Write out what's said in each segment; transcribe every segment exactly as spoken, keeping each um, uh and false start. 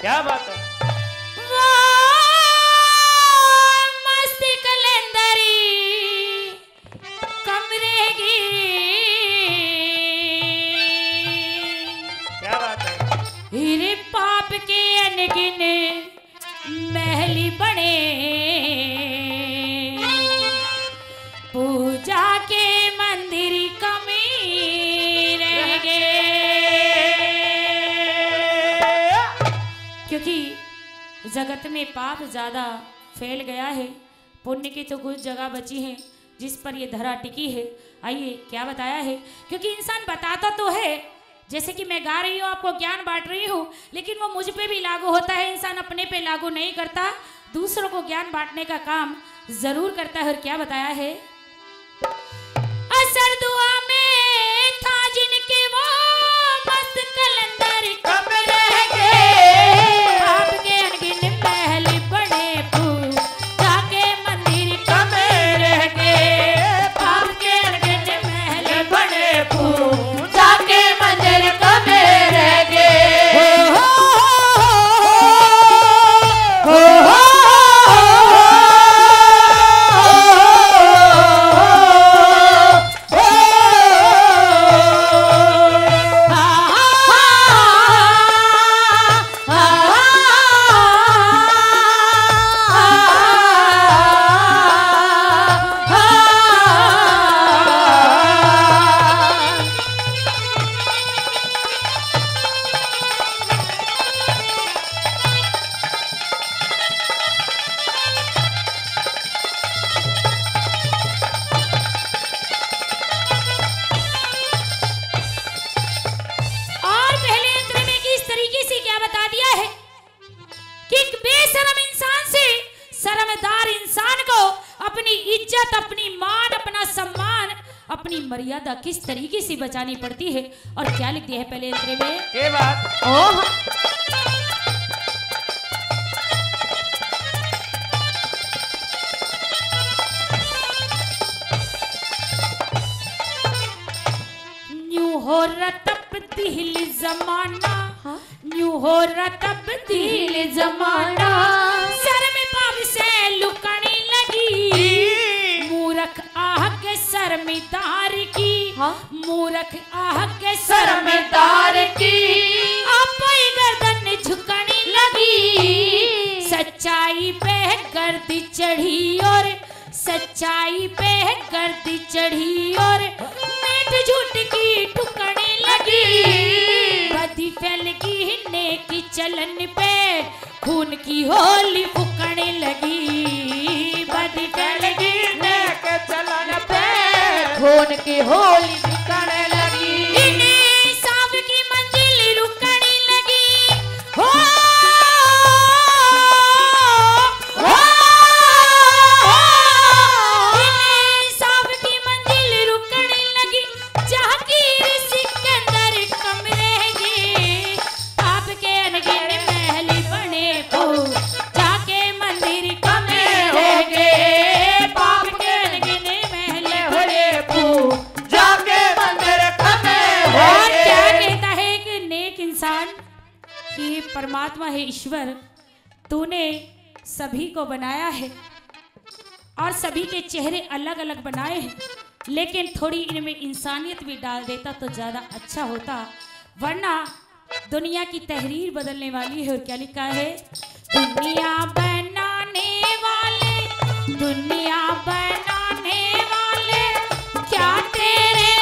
क्या बात है वो मस्ती कलंदरी कमरे गिरी। क्या बात है हीरे पाप के अनगिने महली बने पूजा के मंदिर कमी रह गए। क्योंकि जगत में पाप ज़्यादा फैल गया है, पुण्य की तो कुछ जगह बची है जिस पर ये धरा टिकी है। आइए क्या बताया है, क्योंकि इंसान बताता तो है, जैसे कि मैं गा रही हूँ, आपको ज्ञान बांट रही हूँ, लेकिन वो मुझ पे भी लागू होता है। इंसान अपने पे लागू नहीं करता, दूसरों को ज्ञान बांटने का काम ज़रूर करता है। और क्या बताया है, असर दुआ में था जिनके वो मस्त कलंदर कब रह गए मर्यादा किस तरीके से बचानी पड़ती है। और क्या लिखती है पहले इंद्र में ये बात, ओह न्यू हो रतबदील जमाना, न्यू हो रतबदील जमाना, सर में पाप से लुकने लगी मूरख आह के शर्मिदार की, मूरख आह के शर्मिदार की, अपनी गर्दन झुकने लगी, सच्चाई पे गर्द चढ़ी और सच्चाई पे गर्द चढ़ी और मेट झूठ की ठुकने लगी, बदी फैल गई नेकी चलन पे खून की होली फुकने लगी, बदी फैल गई नेकी चलन पे खून की होली फुकने लगी, इन्हें सांप की मंजिल रुकने लगी। हो परमात्मा है ईश्वर, तूने सभी को बनाया है और सभी के चेहरे अलग अलग बनाए हैं, लेकिन थोड़ी इनमें इंसानियत भी डाल देता तो ज़्यादा अच्छा होता, वरना दुनिया की तहरीर बदलने वाली है। और क्या लिखा है, दुनिया बनाने वाले, दुनिया बनाने वाले क्या तेरे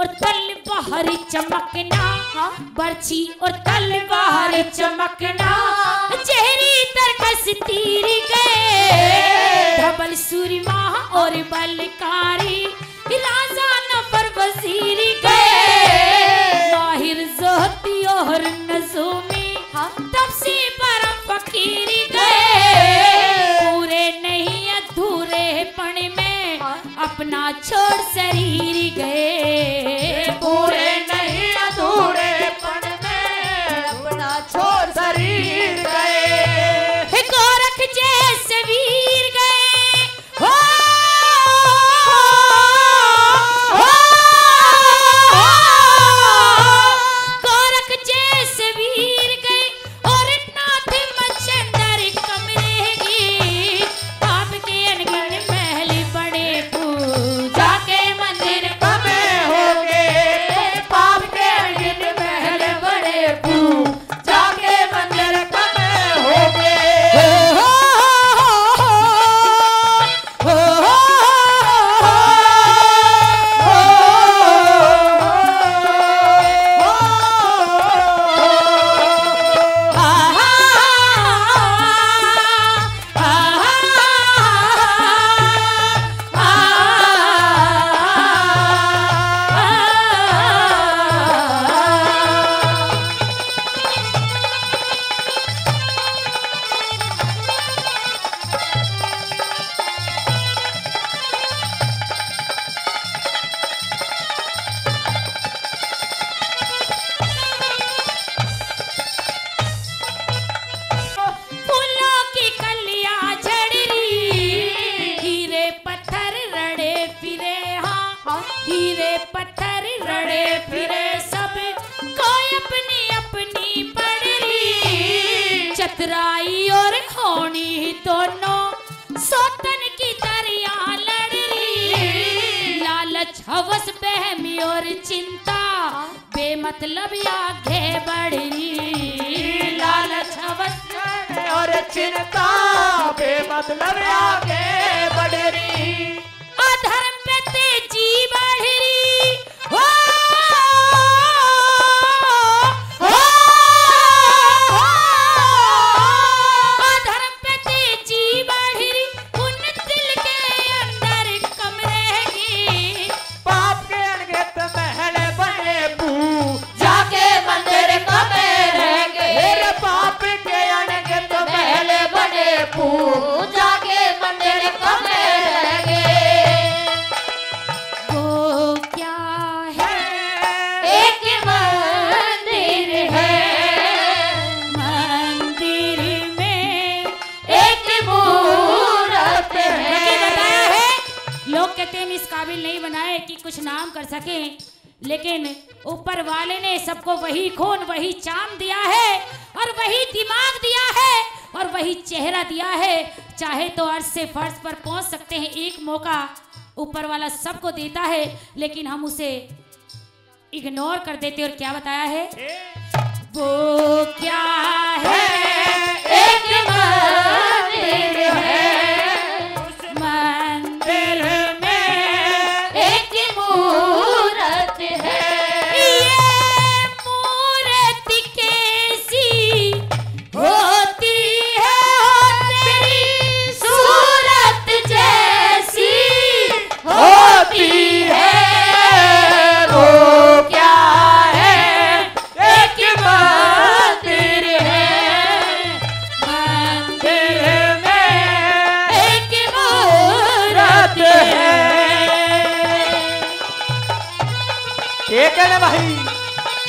और तल बाहर चमकना, बर्छी और तल बाहर चमकना, चेहरे तरकस तीर गए धवल सूरमा और बलकारी, राजा नफर वजीर गए माहिर जोहती और नजूमी, तब से परम फकीर गए पूरे नहीं अधूरे पण में अपना छोड़ शरीर गए, पूरे नहीं अधूरे पन में अपना छोड़ शरीर गए, गोरख जैसे वीर गए हो, गोरख जैसे वीर गए और नाथ मच्छर कमरे गए, बाप के अनगढ़ महल बड़े पूजा के मंदिर कमे हो गए, बाप के अनगढ़ महल बड़े पूजा के मंदिर कमे हो गए, हो हो हो हो हीरे पत्थर रड़े फिरे सब कोई अपनी अपनी पड़री, चतराई और होनी दोनों सौतन की दरिया लड़री, लालच हवस बहमी और चिंता बेमतलब आगे बढ़री, लालच हवस और चिंता बेमतलब आगे बढ़री, अधर्म पे तेजी बढ़री हो, अधर्म पे तेजी बढ़री, उन दिल के अंदर कम रहेगी, पाप के अनगिनत महल बने पूजा के मंदिर कमे रहेंगे, मेरे पाप के अनगिनत महल बने पूजा के मंदिर कमे रहेंगे, इस काबिल नहीं बनाए कि कुछ नाम कर सके, लेकिन ऊपर वाले ने सबको वही खून वही चाम दिया है और वही दिमाग दिया है और वही चेहरा दिया है, चाहे तो अर्श से फर्श पर पहुंच सकते हैं, एक मौका ऊपर वाला सबको देता है लेकिन हम उसे इग्नोर कर देते। और क्या बताया है वो क्या है, एक मंदिर है,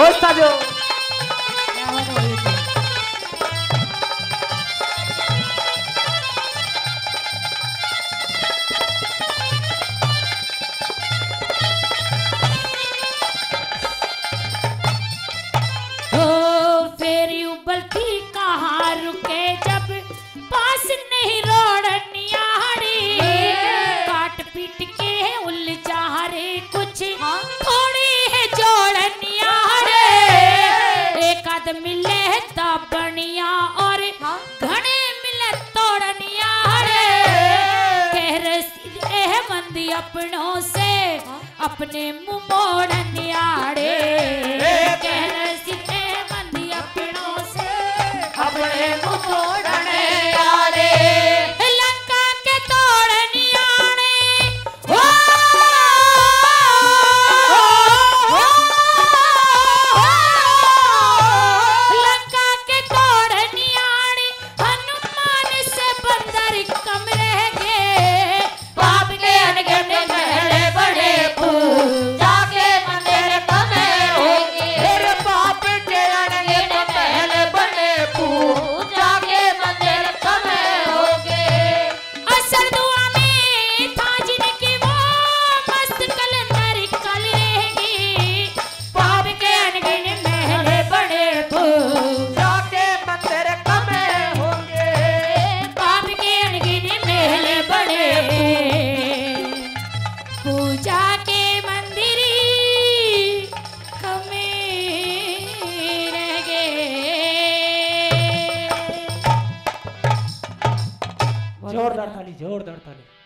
और साजो हो फेरी उबलती कहाँ रुके, जब पास नहीं रोड निहारी, काट पीट के उलझा रे कुछ थोड़ी है जोड़नी, मिले दाबनिया और घने मिले तोड़निया, हरे कहरे मंदी अपनों से अपने मोड़न आड़े जोरदार ताली जोरदार ताली।